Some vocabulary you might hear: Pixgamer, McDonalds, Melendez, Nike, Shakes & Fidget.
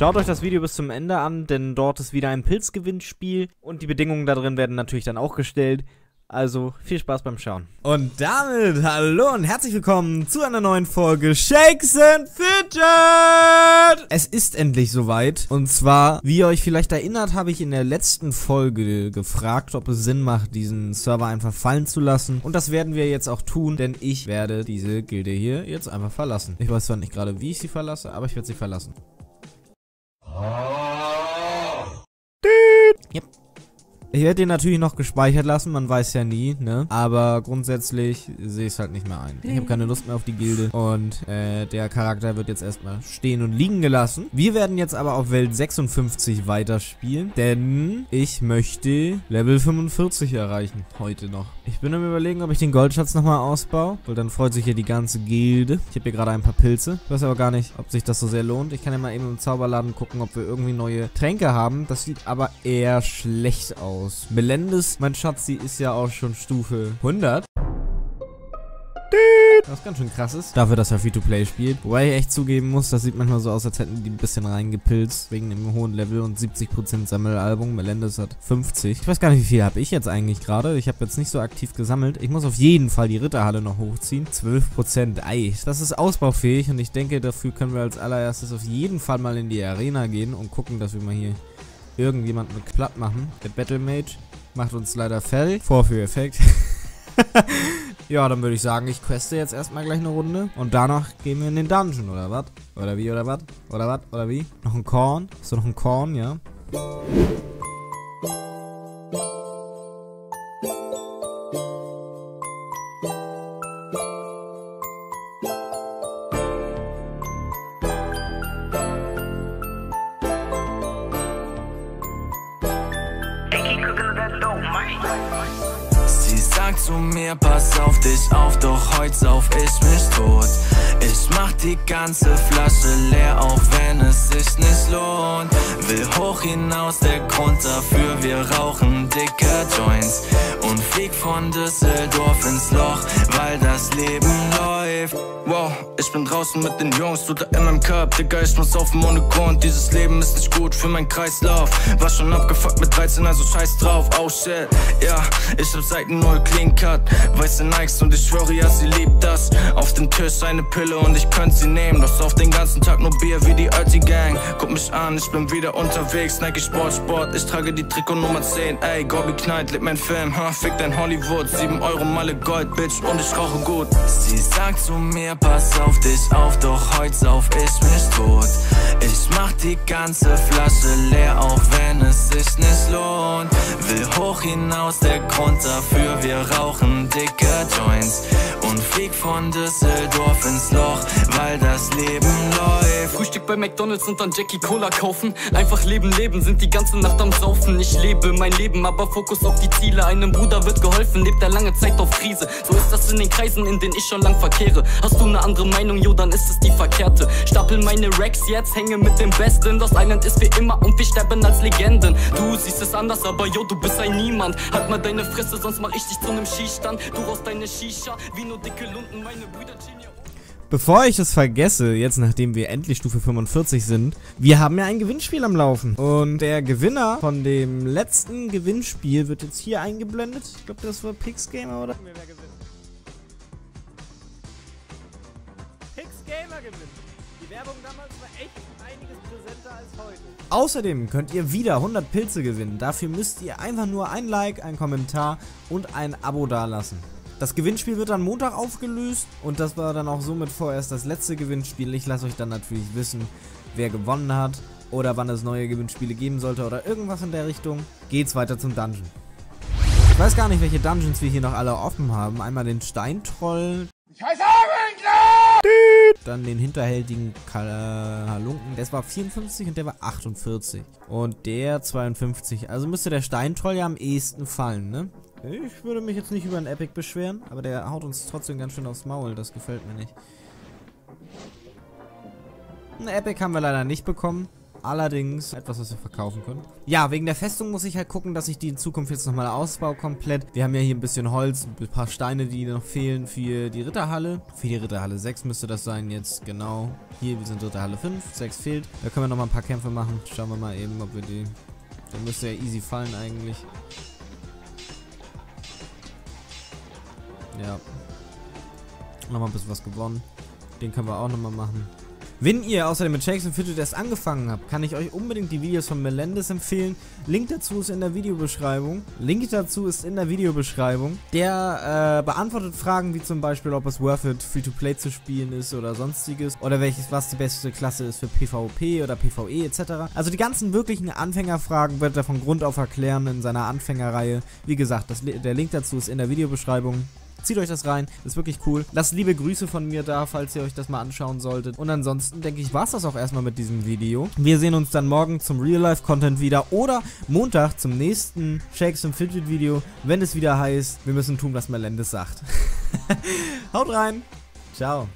Schaut euch das Video bis zum Ende an, denn dort ist wieder ein Pilzgewinnspiel und die Bedingungen da drin werden natürlich dann auch gestellt. Also viel Spaß beim Schauen. Und damit hallo und herzlich willkommen zu einer neuen Folge Shakes and Fidget! Es ist endlich soweit. Und zwar, wie ihr euch vielleicht erinnert, habe ich in der letzten Folge gefragt, ob es Sinn macht, diesen Server einfach fallen zu lassen. Und das werden wir jetzt auch tun, denn ich werde diese Gilde hier jetzt einfach verlassen. Ich weiß zwar nicht gerade, wie ich sie verlasse, aber ich werde sie verlassen. Yep. Ich werde den natürlich noch gespeichert lassen, man weiß ja nie, ne? Aber grundsätzlich sehe ich es halt nicht mehr ein. Ich habe keine Lust mehr auf die Gilde und der Charakter wird jetzt erstmal stehen und liegen gelassen. Wir werden jetzt aber auf Welt 56 weiterspielen, denn ich möchte Level 45 erreichen, heute noch. Ich bin am Überlegen, ob ich den Goldschatz nochmal ausbaue, weil dann freut sich hier die ganze Gilde. Ich habe hier gerade ein paar Pilze, ich weiß aber gar nicht, ob sich das so sehr lohnt. Ich kann ja mal eben im Zauberladen gucken, ob wir irgendwie neue Tränke haben. Das sieht aber eher schlecht aus. Melendez, mein Schatz, die ist ja auch schon Stufe 100. Was ganz schön krass ist. Dafür, dass er Free-to-Play spielt. Wobei ich echt zugeben muss, das sieht manchmal so aus, als hätten die ein bisschen reingepilzt. Wegen dem hohen Level und 70% Sammelalbum. Melendez hat 50. Ich weiß gar nicht, wie viel habe ich jetzt eigentlich gerade. Ich habe jetzt nicht so aktiv gesammelt. Ich muss auf jeden Fall die Ritterhalle noch hochziehen. 12%. Ei, das ist ausbaufähig. Und ich denke, dafür können wir als allererstes auf jeden Fall mal in die Arena gehen und gucken, dass wir mal hier irgendjemand mit platt machen. Der Battle Mage macht uns leider fertig. Vorführeffekt. Ja, dann würde ich sagen, ich queste jetzt erstmal gleich eine Runde. Und danach gehen wir in den Dungeon, oder was? Oder wie, oder was? Oder was? Oder wie? Noch ein Korn? Hast du noch ein Korn? Ja. Sie sagt zu mir, pass auf dich auf, doch heut sauf ich mich tot. Ich mach die ganze Flasche leer, auch wenn es sich nicht lohnt. Will hoch hinaus, der Grund dafür, wir rauchen dicke Joints. Und flieg von Düsseldorf ins Loch, weil das Leben läuft. Wow, ich bin draußen mit den Jungs, du da in meinem Cup. Digga, ich muss auf dem Monokon, dieses Leben ist nicht gut für meinen Kreislauf. War schon abgefuckt mit 13, also scheiß drauf, oh shit. Ja, ich hab seit neu Clean Cut, weiße Nikes und ich schwöre, ja, sie liebt das. Auf dem Tisch eine Pille und ich könnt sie nehmen, doch auf den ganzen Tag nur Bier wie die Alti Gang. Guck mich an, ich bin wieder unterwegs, Nike Sport, ich trage die Trikot Nummer 10. Ey, Gobi Knight, lebt mein Film, ha, fick dein Hollywood, 7 Euro Malle Gold, Bitch, und ich rauche gut. Sie sagt zu mir, pass auf dich auf, doch heut sauf ich mich tot. Ich mach die ganze Flasche leer, auch wenn es sich nicht lohnt. Will hoch hinaus, der Grund dafür, wir rauchen dicke Joints. Und flieg von Düsseldorf ins Loch, weil das Leben läuft. Frühstück bei McDonalds und dann Jackie Cola kaufen. Einfach leben, leben, sind die ganze Nacht am Saufen. Ich lebe mein Leben, aber Fokus auf die Ziele. Einem Bruder wird geholfen, lebt er lange Zeit auf Krise. So ist das in den Kreisen, in denen ich schon lang verkehre. Hast du eine andere Meinung, jo, dann ist es die verkehrte. Stapel meine Racks jetzt, hänge mit dem Besten. Lost Island ist wie immer und wir sterben als Legenden. Du siehst es anders, aber jo, du bist ein Niemand. Halt mal deine Fresse, sonst mach ich dich zu einem Schießstand. Du rauchst deine Shisha, wie nur dicke Lunden, meine Brüder chillen hier. Bevor ich es vergesse, jetzt nachdem wir endlich Stufe 45 sind, wir haben ja ein Gewinnspiel am Laufen. Und der Gewinner von dem letzten Gewinnspiel wird jetzt hier eingeblendet. Ich glaube, das war Pixgamer, oder? Pixgamer gewinnt. Die Werbung damals war echt einiges präsenter als heute. Außerdem könnt ihr wieder 100 Pilze gewinnen. Dafür müsst ihr einfach nur ein Like, ein Kommentar und ein Abo dalassen. Das Gewinnspiel wird dann Montag aufgelöst und das war dann auch somit vorerst das letzte Gewinnspiel. Ich lasse euch dann natürlich wissen, wer gewonnen hat oder wann es neue Gewinnspiele geben sollte oder irgendwas in der Richtung. Geht's weiter zum Dungeon. Ich weiß gar nicht, welche Dungeons wir hier noch alle offen haben. Einmal den Steintroll. Ich heiße Abendler! Dann den hinterhältigen Halunken. Das war 54 und der war 48. Und der 52. Also müsste der Steintroll ja am ehesten fallen, ne? Ich würde mich jetzt nicht über einen Epic beschweren, aber der haut uns trotzdem ganz schön aufs Maul, das gefällt mir nicht. Ein Epic haben wir leider nicht bekommen, Allerdings etwas, was wir verkaufen können. Ja, wegen der Festung muss ich halt gucken, dass ich die in Zukunft jetzt nochmal ausbaue komplett. Wir haben ja hier ein bisschen Holz, ein paar Steine, die noch fehlen für die Ritterhalle. Für die Ritterhalle 6 müsste das sein jetzt, genau. Hier, wir sind Ritterhalle 5, 6 fehlt. Da können wir nochmal ein paar Kämpfe machen. Schauen wir mal eben, ob wir die... Da müsste ja easy fallen eigentlich. Ja. Nochmal ein bisschen was gewonnen. Den können wir auch nochmal machen. Wenn ihr außerdem mit Shakes & Fidget erst angefangen habt, kann ich euch unbedingt die Videos von Melendez empfehlen. Link dazu ist in der Videobeschreibung. Der beantwortet Fragen wie zum Beispiel, ob es worth it, Free-to-Play zu spielen ist oder sonstiges. Oder was die beste Klasse ist für PvP oder PvE etc. Also die ganzen wirklichen Anfängerfragen wird er von Grund auf erklären in seiner Anfängerreihe. Wie gesagt, der Link dazu ist in der Videobeschreibung. Zieht euch das rein, ist wirklich cool. Lasst liebe Grüße von mir da, falls ihr euch das mal anschauen solltet. Und ansonsten, denke ich, war es das auch erstmal mit diesem Video. Wir sehen uns dann morgen zum Real-Life-Content wieder oder Montag zum nächsten Shakes & Fidget-Video, wenn es wieder heißt, wir müssen tun, was Melendez sagt. Haut rein, ciao.